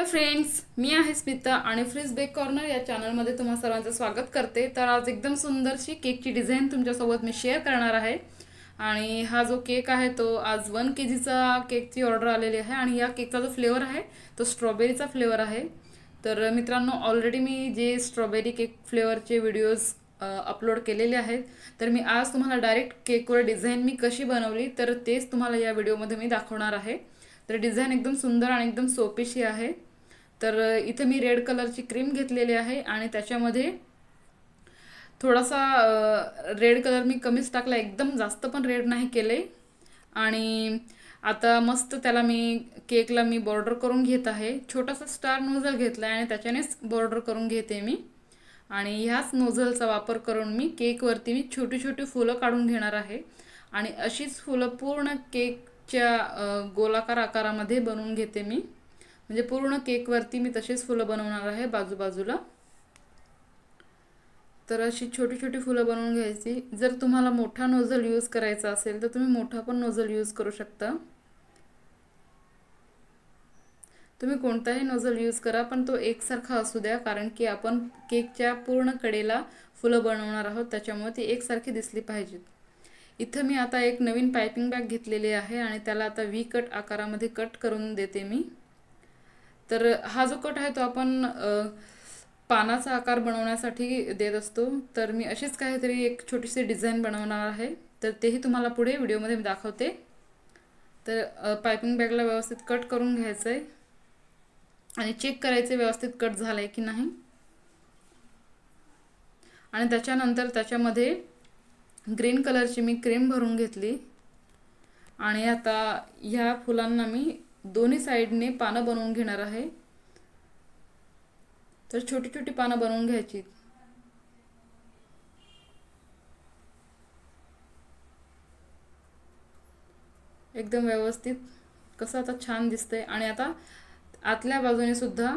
Hello friends, मी आहे स्मिता आणि फ्रिस बेक कॉर्नर या चॅनलमध्ये तुम्हा सर्वांचं स्वागत करते। तर आज एकदम सुंदरशी केकची डिझाइन तुमच्यासोबत मी शेअर करणार आहे। आणि हा जो केक आहे तो आज 1 केजीचा केकची ऑर्डर आलेली आहे आणि या केकचा जो फ्लेवर आहे तो स्ट्रॉबेरीचा फ्लेवर आहे। तर मित्रांनो, ऑलरेडी मी जे स्ट्रॉबेरी केक फ्लेवरचे व्हिडिओज अपलोड केलेले आहेत, तर मी आज तुम्हाला डायरेक्ट केकवर डिझाइन मी कशी बनवली तर तेच तुम्हाला या व्हिडिओमध्ये मी दाखवणार आहे। तर डिझाइन एकदम सुंदर आणि एकदम सोपीशी आहे। तर इथे मी रेड कलरची क्रीम घेतलेली आहे आणि त्याच्यामध्ये थोडासा रेड कलर मी कमीच टाकला, एकदम जास्त पण रेड नाही केले। आणि आता मस्त त्याला मी केकला मी बॉर्डर करून घेत आहे। छोटासा स्टार नोझल घेतला आणि त्याच्यानेच बॉर्डर करून घेते मी। आणि ह्याच नोझलचा वापर करून मी केकवरती मी छोटी छोटी फुलं काढून घेणार आहे आणि अशीच फुलं पूर्ण केक गोलाकार आकारामध्ये बनवून घेते मी। म्हणजे पूर्ण केकवरती मी तसेच फुले बनवणार आहे बाजूबाजूला। तर अशी छोटी छोटी फुले बनवून घ्यायची। जर तुम्हाला मोठा नोझल यूज करायचा असेल तर तुम्ही मोठा पण नोझल यूज करू शकता। तुम्ही कोणताही नोझल यूज करा, पण तो एकसारखा असू द्या, कारण की आपण केकच्या पूर्ण कडेला फुले बनवणार आहोत त्याच्यामुळे ती एकसारखी दिसली पाहिजेत। इथे मी आता एक नवीन पाइपिंग बॅग घेतलेली आहे आणि त्याला आता वी कट आकारामध्ये कट करून देते मी। तर हा जो कट आहे तो आपण पानाचा आकार बनवण्यासाठी देत असतो। तर मी अशीच काहीतरी एक छोटीशी डिझाइन बनवणार आहे, तर तेही तुम्हाला पुढे व्हिडिओमध्ये मी दाखवते। तर पाइपिंग बॅगला व्यवस्थित कट करून घ्यायचं आहे आणि चेक करायचं व्यवस्थित कट झालाय की नाही। आणि त्याच्यानंतर त्याच्यामध्ये ग्रीन कलरची मी क्रीम भरून घेतली आणि आता ह्या फुलांना मी दोन्ही साइडने पाने बनवून घेणार आहे। तर छोटी छोटी पाने बनवून घ्यायची। एकदम व्यवस्थित कसं आता छान दिसतंय। आणि आता आतल्या बाजूने सुद्धा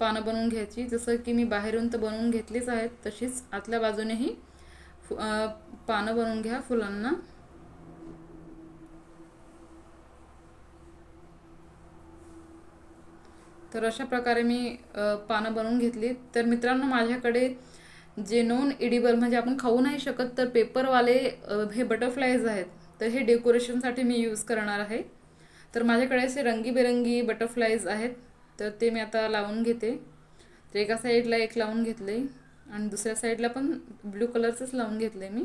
पाने बनवून घ्यायची, जसं की मी बाहेरून तर बनवून घेतलीच आहेत तशीच आतल्या बाजूनेही पाने बनवून घ्या फुलांना। तर अशा प्रकारे मी पाने बनवून घेतली। तर मित्रांनो, माझ्याकडे जे नॉन एडिबल म्हणजे आपण खाऊ नाही शकत तर पेपरवाले हे बटरफ्लाईज आहेत, तर हे डेकोरेशनसाठी मी यूज करणार आहे। तर माझ्याकडे असे रंगीबेरंगी बटरफ्लाईज आहेत, तर ते मी आता लावून घेते। तर एका साईडला एक लावून घेतले आणि दुसऱ्या साइडला पण ब्लू कलरच लावून घेतले मी।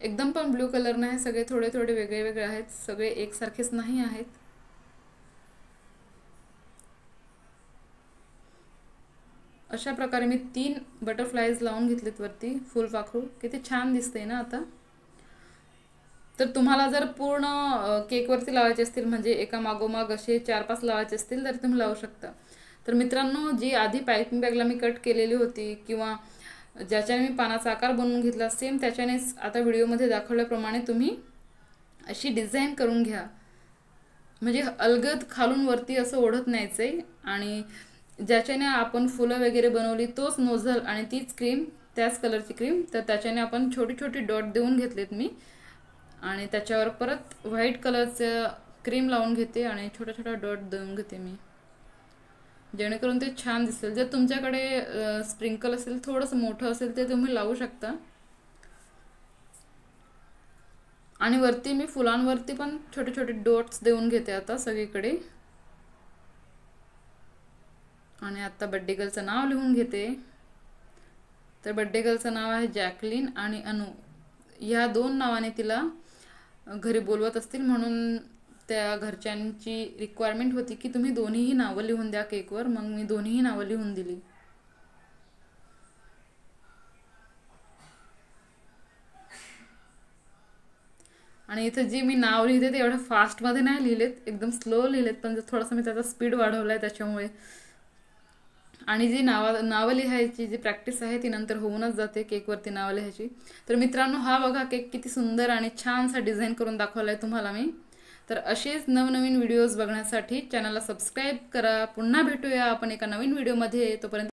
एकदम पण ब्लू कलर नाही, सगळे थोडे थोडे वेगळे वेगळे आहेत, सगळे एकसारखेच नाही आहेत। अशा प्रकारे मी 3 बटरफ्लाईज लावून घेतलेत वरती फुलपाखरू। किती छान दिसते ना आता। तर तुम्हाला जर पूर्ण केकवरती लावायचे असतील म्हणजे एका मागोमाग असे 4-5 लावायचे असतील तर तुम्ही लावू शकता। तर मित्रांनो, जी आधी पाइपिंग बॅगला मी कट केलेली होती किंवा ज्याच्याने मी पानाचा आकार बनवून घेतला सेम त्याच्यानेच आता व्हिडिओमध्ये दाखवल्याप्रमाणे तुम्ही अशी डिझाइन करून घ्या। म्हणजे अलगद खालून वरती असं ओढत न्यायचंय आणि ज्याच्याने आपण फुलं वगैरे बनवली तोच नोझल आणि तीच क्रीम, त्याच कलरची क्रीम, तर त्याच्याने आपण छोटी छोटी डॉट देऊन घेतलेत मी। आणि त्याच्यावर परत व्हाईट कलरचं क्रीम लावून घेते आणि छोटा छोटा डॉट देऊन घेते मी, जेणेकरून ते छान दिसेल। जर तुमच्याकडे स्प्रिंकल असेल, थोडंसं मोठं असेल, ते तुम्ही लावू शकता। आणि वरती मी फुलांवरती पण छोटे छोटे डॉट्स देऊन घेते आता सगळीकडे। आणि आता बर्थडे गर्लचं नाव लिहून घेते। तर बर्थडे गर्लचं नाव आहे जॅकलीन आणि अनु, या 2 नावाने तिला घरी बोलवत असतील म्हणून त्या घरच्यांची रिक्वायरमेंट होती की तुम्ही दोन्हीही नावं लिहून द्या केकवर। मग मी दोन्हीही नावं लिहून दिली। आणि इथे जी मी नाव लिहिते ते एवढं फास्टमध्ये नाही लिहिलेत, एकदम स्लो लिहिलेत, पण थोडासा मी त्याचा स्पीड वाढवला आहे त्याच्यामुळे। आणि जी नावं लिहायची जी प्रॅक्टिस आहे ती नंतर होऊनच जाते केकवरती नावं लिहायची। तर मित्रांनो, हा बघा केक किती सुंदर आणि छानसा डिझाईन करून दाखवला आहे तुम्हाला मी। तर असेच नवनवीन व्हिडिओज बघण्यासाठी चॅनलला सबस्क्राइब करा। पुन्हा भेटूया आपण एका नवीन व्हिडिओमध्ये, तोपर्यंत